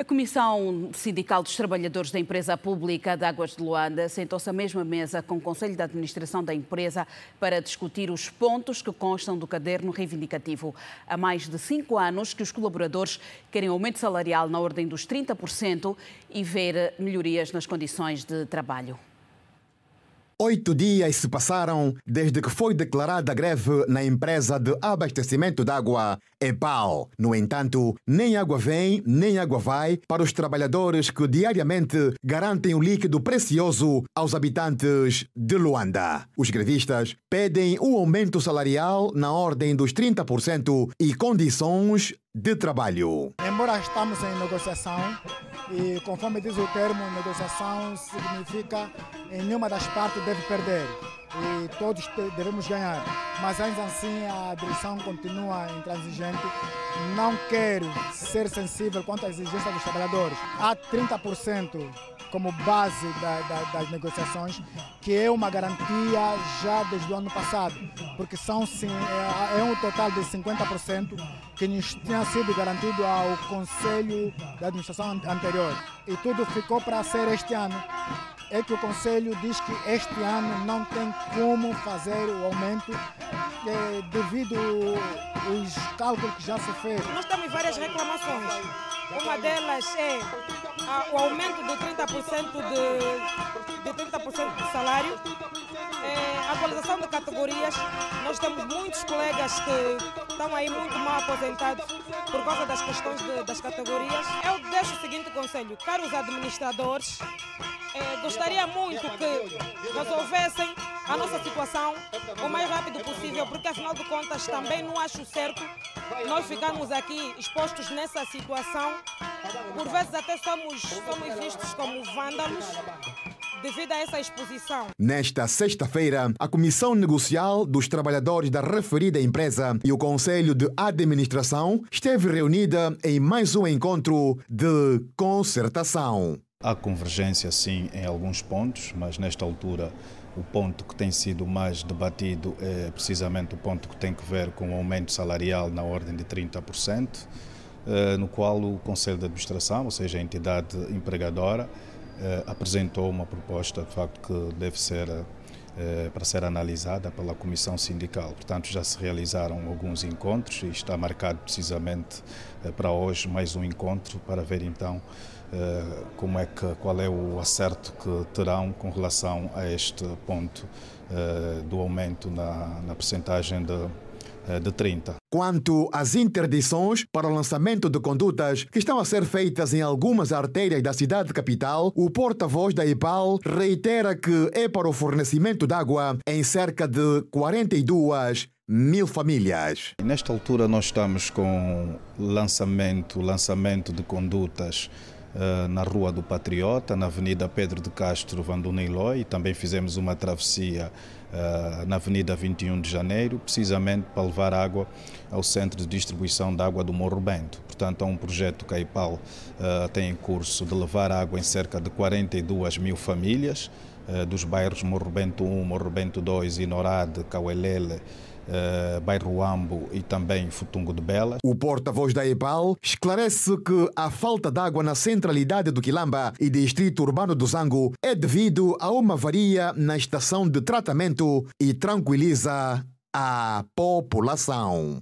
A Comissão Sindical dos Trabalhadores da Empresa Pública de Águas de Luanda sentou-se à mesma mesa com o Conselho de Administração da empresa para discutir os pontos que constam do caderno reivindicativo. Há mais de 5 anos que os colaboradores querem aumento salarial na ordem dos 30% e ver melhorias nas condições de trabalho. 8 dias se passaram desde que foi declarada a greve na empresa de abastecimento de água, EPAL. No entanto, nem água vem, nem água vai para os trabalhadores que diariamente garantem o líquido precioso aos habitantes de Luanda. Os grevistas pedem um aumento salarial na ordem dos 30% e condições de trabalho. Embora estamos em negociação, e conforme diz o termo, negociação significa em nenhuma das partes deve perder e todos devemos ganhar. Mas ainda assim a direção continua intransigente, não quer ser sensível quanto à exigência dos trabalhadores. Há 30% como base das negociações, que é uma garantia já desde o ano passado, porque é um total de 50% que nos tinha sido garantido ao Conselho de Administração anterior. E tudo ficou para ser este ano. É que o Conselho diz que este ano não tem como fazer o aumento devido aos cálculos que já se fez. Nós temos várias reclamações. Uma delas é o aumento de 30% do salário, a atualização de categorias. Nós temos muitos colegas que estão aí muito mal aposentados por causa das questões das categorias. Eu deixo o seguinte conselho, caros administradores, gostaria muito que resolvessem a nossa situação o mais rápido possível, porque afinal de contas também não acho certo nós ficarmos aqui expostos nessa situação. Por vezes até somos vistos como vândalos devido a essa exposição. Nesta sexta-feira, a Comissão Negocial dos Trabalhadores da referida empresa e o Conselho de Administração esteve reunida em mais um encontro de concertação. Há convergência, sim, em alguns pontos, mas nesta altura o ponto que tem sido mais debatido é precisamente o ponto que tem que ver com o aumento salarial na ordem de 30%, no qual o Conselho de Administração, ou seja, a entidade empregadora, apresentou uma proposta, de facto, que deve ser para ser analisada pela Comissão Sindical. Portanto, já se realizaram alguns encontros e está marcado precisamente para hoje mais um encontro para ver então qual é o acerto que terão com relação a este ponto do aumento na percentagem de 30%. Quanto às interdições para o lançamento de condutas que estão a ser feitas em algumas artérias da cidade capital, o porta-voz da EPAL reitera que é para o fornecimento de água em cerca de 42 mil famílias. Nesta altura nós estamos com lançamento de condutas na Rua do Patriota, na Avenida Pedro de Castro Vandunilói, e também fizemos uma travessia na Avenida 21 de Janeiro, precisamente para levar água ao centro de distribuição de água do Morro Bento. Portanto, há um projeto que a EPAL tem em curso de levar água em cerca de 42 mil famílias, dos bairros Morro Bento 1, Morro Bento 2, Inorade, Cauelele, Bairro Uambo e também Futungo de Bela. O porta-voz da EPAL esclarece que a falta de água na centralidade do Quilamba e distrito urbano do Zango é devido a uma avaria na estação de tratamento e tranquiliza a população.